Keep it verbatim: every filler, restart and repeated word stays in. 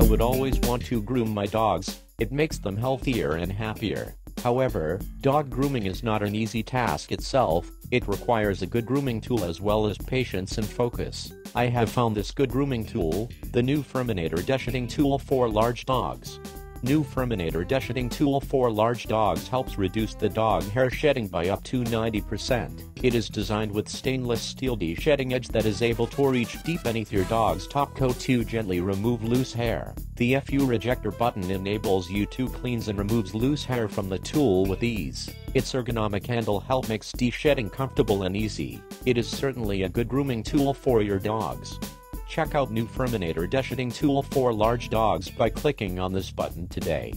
I would always want to groom my dogs. It makes them healthier and happier. However, dog grooming is not an easy task itself. It requires a good grooming tool as well as patience and focus. I have found this good grooming tool, the new Furminator deshetting tool for large dogs. New Furminator deshetting tool for large dogs helps reduce the dog hair shedding by up to ninety percent. It is designed with stainless steel deshetting edge that is able to reach deep beneath your dog's top coat to gently remove loose hair. The FURejector button enables you to cleanse and removes loose hair from the tool with ease. Its ergonomic handle helps make deshetting comfortable and easy. It is certainly a good grooming tool for your dogs. Check out new Furminator deshetting tool for large dogs by clicking on this button today.